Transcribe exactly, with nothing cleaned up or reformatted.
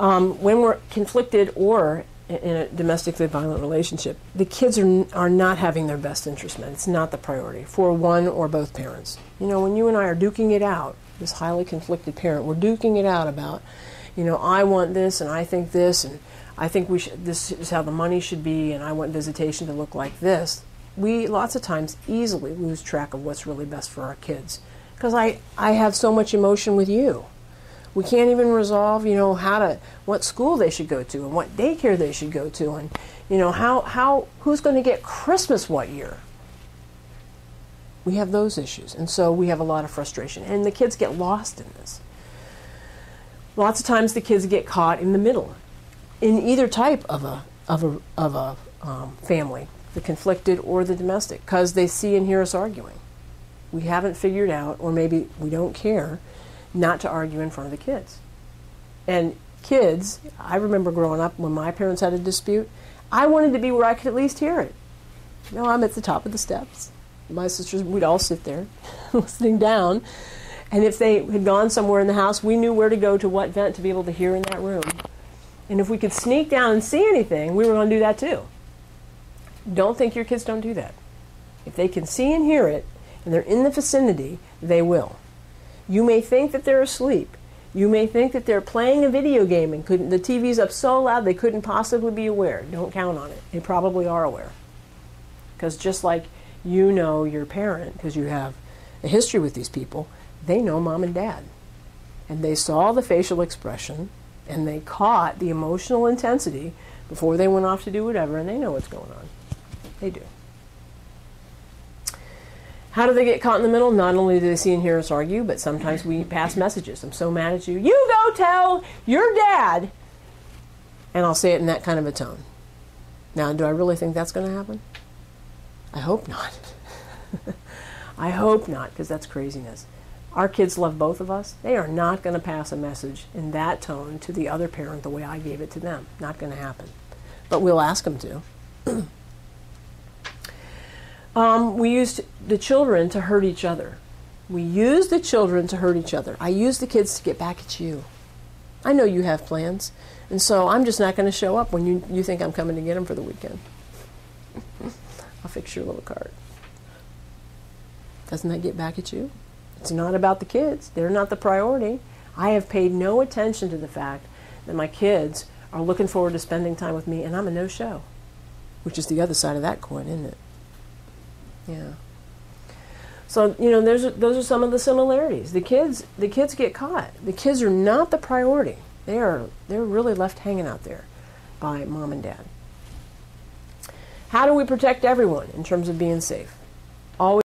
um, when we're conflicted or in a domestically violent relationship, the kids are, are not having their best interest met. It's not the priority for one or both parents. You know, when you and I are duking it out, this highly conflicted parent, we're duking it out about, you know, I want this and I think this and I think we should, this is how the money should be and I want visitation to look like this. We lots of times easily lose track of what's really best for our kids because I, I have so much emotion with you. We can't even resolve, you know, how to, what school they should go to and what daycare they should go to and, you know, how, how who's going to get Christmas what year. We have those issues, and so we have a lot of frustration, and the kids get lost in this. Lots of times the kids get caught in the middle in either type of a, of a, of a um, family, the conflicted or the domestic, because they see and hear us arguing. We haven't figured out, or maybe we don't care, not to argue in front of the kids. And kids, I remember growing up when my parents had a dispute, I wanted to be where I could at least hear it. You know, I'm at the top of the steps. My sisters, we'd all sit there listening down. And if they had gone somewhere in the house, we knew where to go to what vent to be able to hear in that room. And if we could sneak down and see anything, we were going to do that too. Don't think your kids don't do that. If they can see and hear it, and they're in the vicinity, they will. You may think that they're asleep. You may think that they're playing a video game and couldn't, the T V's up so loud they couldn't possibly be aware. Don't count on it. They probably are aware. Because just like you know your parent, because you have a history with these people, they know mom and dad. And they saw the facial expression, and they caught the emotional intensity before they went off to do whatever, and they know what's going on. They do. How do they get caught in the middle? Not only do they see and hear us argue, but sometimes we pass messages. I'm so mad at you. You go tell your dad. And I'll say it in that kind of a tone. Now, do I really think that's going to happen? I hope not. I hope not, because that's craziness. Our kids love both of us. They are not going to pass a message in that tone to the other parent the way I gave it to them. Not going to happen. But we'll ask them to. Um, we used the children to hurt each other. We used the children to hurt each other. I used the kids to get back at you. I know you have plans, and so I'm just not going to show up when you, you think I'm coming to get them for the weekend. I'll fix your little card. Doesn't that get back at you? It's not about the kids. They're not the priority. I have paid no attention to the fact that my kids are looking forward to spending time with me, and I'm a no-show, which is the other side of that coin, isn't it? Yeah. So, you know, there's, those are some of the similarities. The kids, the kids get caught. The kids are not the priority. They are, they're really left hanging out there by mom and dad. How do we protect everyone in terms of being safe? Always.